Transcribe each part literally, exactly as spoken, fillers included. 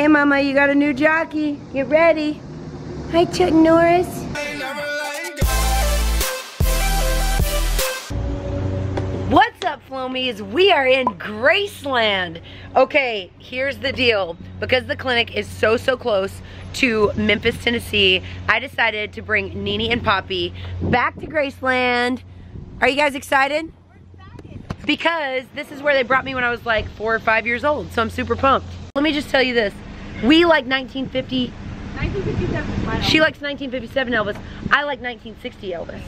Hey mama, you got a new jockey. Get ready. Hi Chuck Norris. What's up Flomies? We are in Graceland. Okay, here's the deal. Because the clinic is so, so close to Memphis, Tennessee, I decided to bring Nene and Poppy back to Graceland. Are you guys excited? We're excited. Because this is where they brought me when I was like four or five years old, so I'm super pumped. Let me just tell you this. We like nineteen fifty. nineteen fifty-seven. She likes nineteen fifty-seven Elvis. I like nineteen sixty Elvis.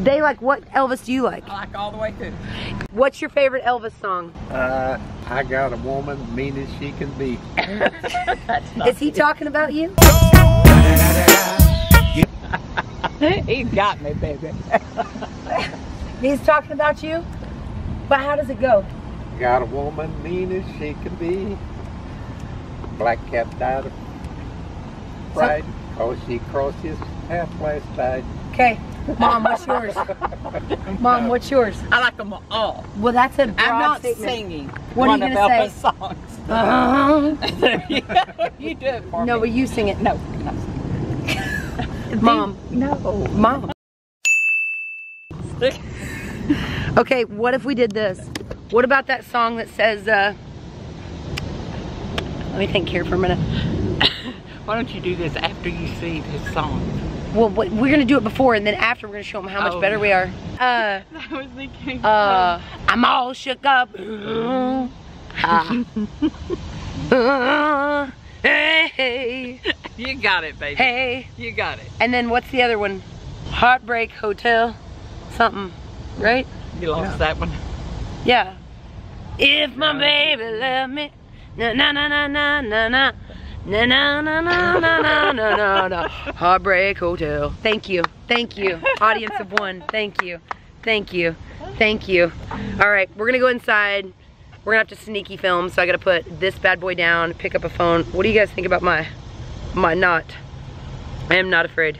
They like, what Elvis do you like? I like all the way through. What's your favorite Elvis song? Uh, I got a woman mean as she can be. That's not Is he it. talking about you? He's got me, baby. He's talking about you? But how does it go? Got a woman mean as she can be. Black cat died of pride, so, oh she crossed his path last night. Okay, Mom, what's yours? Mom, what's yours? I like them all. Well, that's a broad I'm not statement. singing what one are you of Elvis' songs. Uh-huh. You do it for no, me. No, but you sing it. No. Mom. No. Mom. Okay, what if we did this? What about that song that says, uh, let me think here for a minute. Why don't you do this after you see this song? Well, we're going to do it before, and then after we're going to show them how much oh. better we are. Uh, I was thinking. Uh, I'm all shook up. Uh, uh, hey. You got it, baby. Hey. You got it. And then what's the other one? Heartbreak Hotel something, right? You lost no. that one. Yeah. If my baby loved me. Na na na na na na na na na na na na na na na Heartbreak Hotel. Thank you, thank you, audience of one. Thank you, thank you, thank you. All right, we're gonna go inside. We're gonna have to sneaky film, so I gotta put this bad boy down, pick up a phone. What do you guys think about my my knot? I am not afraid.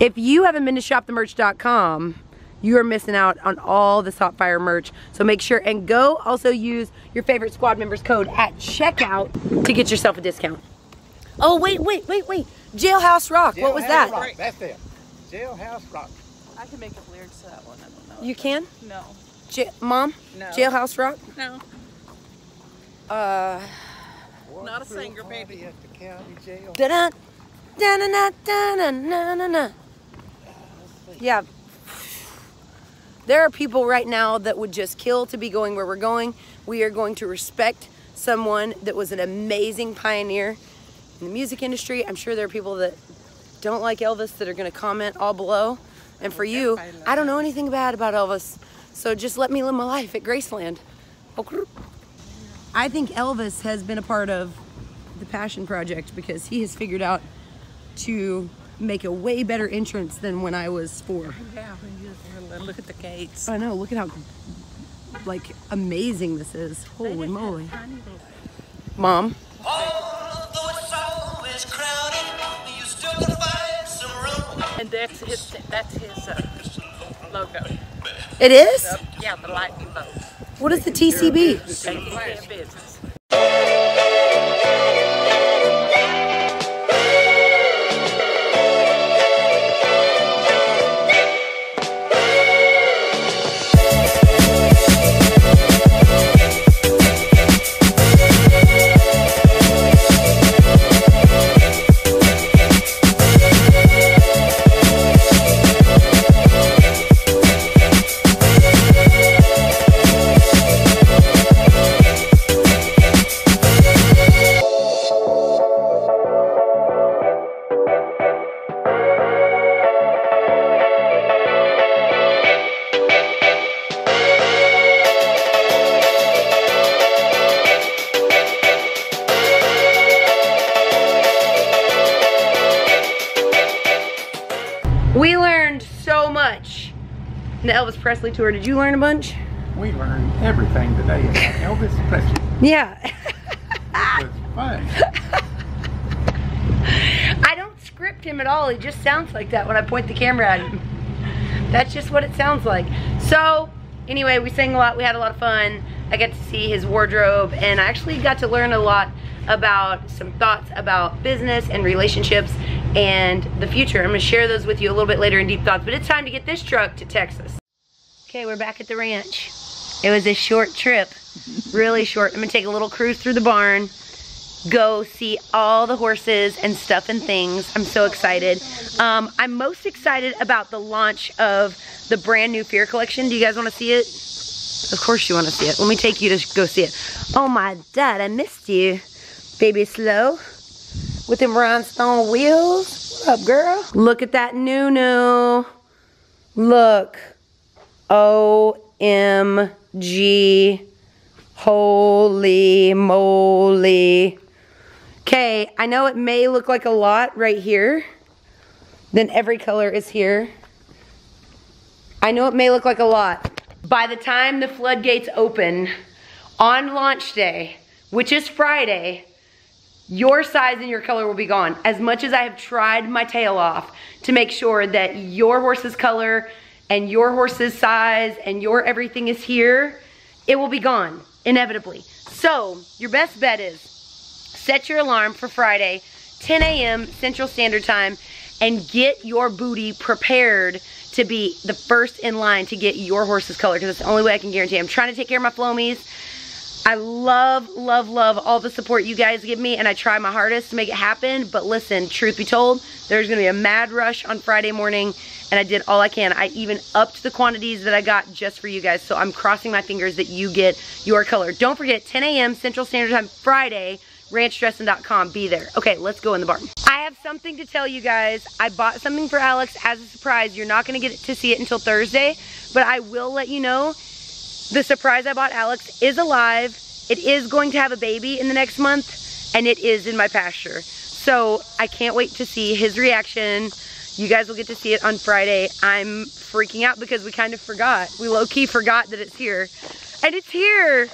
If you haven't been to shop the merch dot com. You are missing out on all this hot fire merch. So make sure and go also use your favorite squad member's code at checkout to get yourself a discount. Oh, wait, wait, wait, wait. Jailhouse Rock. Jailhouse what was that? Rock. That's it. Jailhouse Rock. I can make up lyrics to that one. I don't know. You can? No. Ja Mom? No. Jailhouse Rock? No. Uh. Walk not a singer, baby. At the county jail. Da da da da da da da da. Yeah. There are people right now that would just kill to be going where we're going. We are going to respect someone that was an amazing pioneer in the music industry. I'm sure there are people that don't like Elvis that are gonna comment all below. And for you, I don't know anything bad about Elvis. So just let me live my life at Graceland. I think Elvis has been a part of the Passion Project because he has figured out to make a way better entrance than when I was four. Yeah, look at the gates. I know, look at how like amazing this is. Holy moly. Mom. And that's his that's his uh, logo. It is? So, yeah, the lightning bolt. What is the T C B? T C B business. We learned so much in the Elvis Presley tour. Did you learn a bunch? We learned everything today about Elvis Presley. Yeah. It was fun. I don't script him at all. He just sounds like that when I point the camera at him. That's just what it sounds like. So, anyway, we sang a lot. We had a lot of fun. I got to see his wardrobe, and I actually got to learn a lot about some thoughts about business and relationships and the future. I'm gonna share those with you a little bit later in Deep Thoughts, but it's time to get this truck to Texas. Okay, we're back at the ranch. It was a short trip, really short. I'm gonna take a little cruise through the barn, go see all the horses and stuff and things. I'm so excited. Um, I'm most excited about the launch of the brand new Fear Collection. Do you guys wanna see it? Of course you wanna see it. Let me take you to go see it. Oh my dad, I missed you. Baby slow. With them rhinestone wheels. What up, girl? Look at that Nunu. Look. O M G. Holy moly. Okay, I know it may look like a lot right here. Then every color is here. I know it may look like a lot. By the time the floodgates open on launch day, which is Friday, your size and your color will be gone. As much as I have tried my tail off to make sure that your horse's color and your horse's size and your everything is here, it will be gone, inevitably. So, your best bet is set your alarm for Friday, ten A M Central Standard Time, and get your booty prepared to be the first in line to get your horse's color, because that's the only way I can guarantee. I'm trying to take care of my flomies. I love, love, love all the support you guys give me, and I try my hardest to make it happen, but listen, truth be told, there's gonna be a mad rush on Friday morning, and I did all I can. I even upped the quantities that I got just for you guys, so I'm crossing my fingers that you get your color. Don't forget, ten A M Central Standard Time, Friday, ranch dressing dot com, be there. Okay, let's go in the barn. I have something to tell you guys. I bought something for Alex as a surprise. You're not gonna get to see it until Thursday, but I will let you know. The surprise I bought Alex is alive. It is going to have a baby in the next month, and it is in my pasture. So I can't wait to see his reaction. You guys will get to see it on Friday. I'm freaking out because we kind of forgot. We low-key forgot that it's here. And it's here!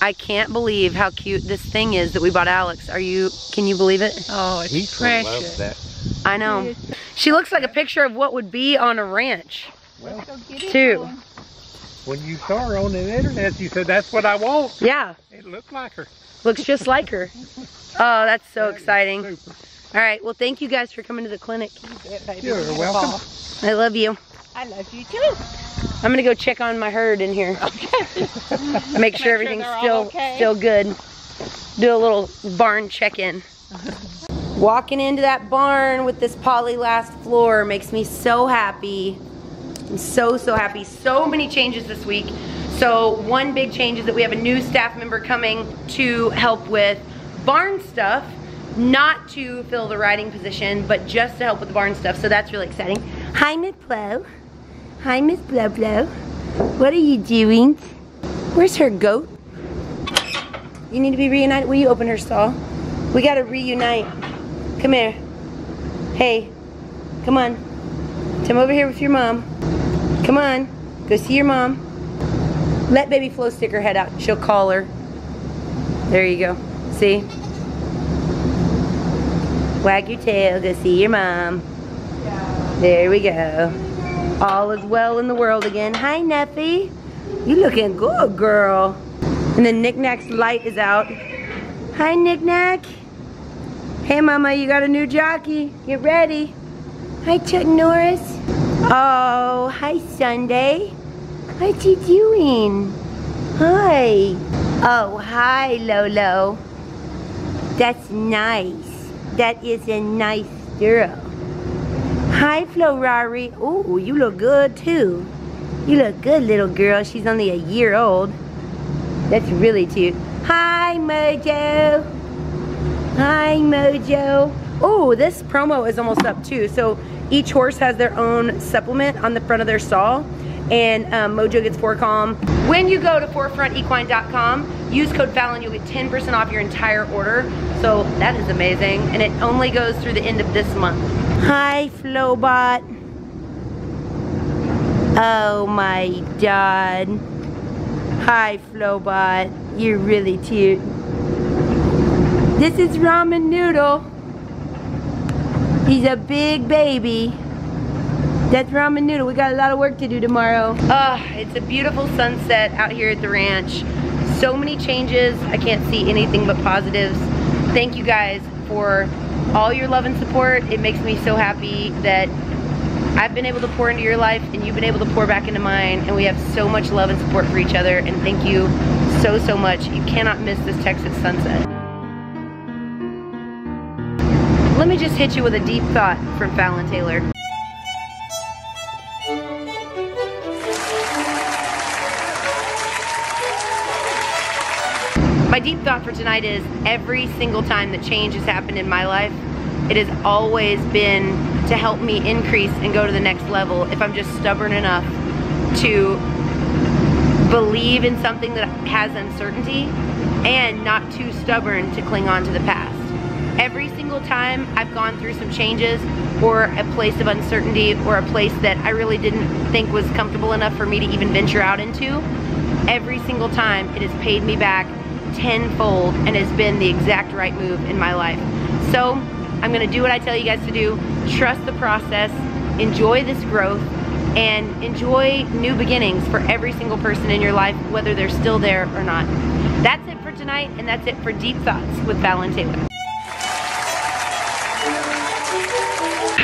I can't believe how cute this thing is that we bought Alex. Are you, can you believe it? Oh, it's he precious. That. I know. She looks like a picture of what would be on a ranch. Well, too. When you saw her on the internet, you said, that's what I want. Yeah. It looked like her. Looks just like her. Oh, that's so that exciting. All right. Well, thank you guys for coming to the clinic. You're welcome. I love you. I love you too. I'm going to go check on my herd in here. Okay. Make, Make sure everything's sure still okay. still good. Do a little barn check-in. Walking into that barn with this polylast floor makes me so happy. I'm so, so happy. So many changes this week. So one big change is that we have a new staff member coming to help with barn stuff, not to fill the riding position, but just to help with the barn stuff. So that's really exciting. Hi, Miss Blow. Hi, Miss Blow Blow. What are you doing? Where's her goat? You need to be reunited. Will you open her stall? We got to reunite. Come here. Hey, come on. Come over here with your mom. Come on, go see your mom. Let baby Flo stick her head out. She'll call her. There you go. See? Wag your tail, go see your mom. There we go. All is well in the world again. Hi, Neffy. You looking good, girl. And then Knick Knack's light is out. Hi, Knick Knack. Hey, mama, you got a new jockey. Get ready. Hi, Chuck Norris. Oh, hi, Sunday. What you doing? Hi. Oh, hi, Lolo. That's nice. That is a nice girl. Hi, Florari. Oh, you look good, too. You look good, little girl. She's only a year old. That's really cute. Hi, Mojo. Hi, Mojo. Oh, this promo is almost up, too. So each horse has their own supplement on the front of their stall, and um, Mojo gets ForeCalm. When you go to Forefront Equine dot com, use code Fallon, you'll get ten percent off your entire order. So that is amazing, and it only goes through the end of this month. Hi, Flowbot. Oh my God. Hi, Flowbot. You're really cute. This is Ramen Noodle. He's a big baby. That's Ramen Noodle. We got a lot of work to do tomorrow. Uh, it's a beautiful sunset out here at the ranch. so many changes. I can't see anything but positives. Thank you guys for all your love and support. It makes me so happy that I've been able to pour into your life and you've been able to pour back into mine, and we have so much love and support for each other, and thank you so, so much. You cannot miss this Texas sunset. Let me just hit you with a deep thought from Fallon Taylor. My deep thought for tonight is every single time that change has happened in my life, it has always been to help me increase and go to the next level. If I'm just stubborn enough to believe in something that has uncertainty and not too stubborn to cling on to the past. Every single time I've gone through some changes or a place of uncertainty or a place that I really didn't think was comfortable enough for me to even venture out into, every single time it has paid me back tenfold and has been the exact right move in my life. So I'm gonna do what I tell you guys to do. Trust the process, enjoy this growth, and enjoy new beginnings for every single person in your life, whether they're still there or not. That's it for tonight, and that's it for Deep Thoughts with Fallon Taylor.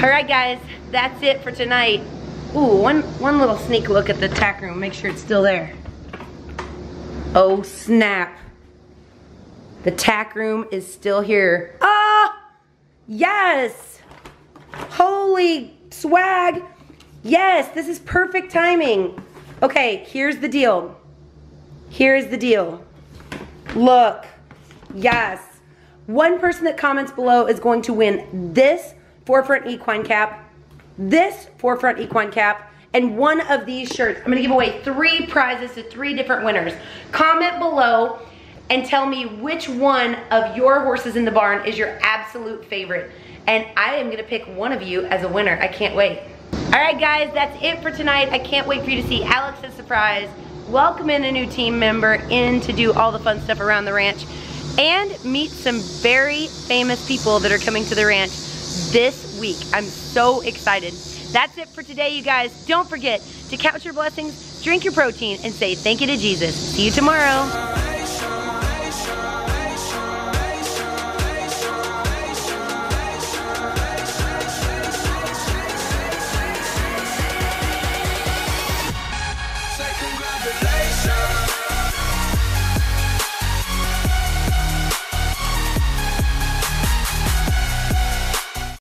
All right guys, that's it for tonight. Ooh, one, one little sneak look at the tack room, make sure it's still there. Oh snap. The tack room is still here. Ah, yes. Holy swag. Yes, this is perfect timing. Okay, here's the deal. Here's the deal. Look, yes. One person that comments below is going to win this Forefront Equine cap, this Forefront Equine cap, and one of these shirts. I'm gonna give away three prizes to three different winners. Comment below and tell me which one of your horses in the barn is your absolute favorite. And I am gonna pick one of you as a winner. I can't wait. All right guys, that's it for tonight. I can't wait for you to see Alex's surprise. Welcome in a new team member in to do all the fun stuff around the ranch and meet some very famous people that are coming to the ranch this week. I'm so excited. That's it for today, you guys. Don't forget to count your blessings, drink your protein, and say thank you to Jesus. See you tomorrow.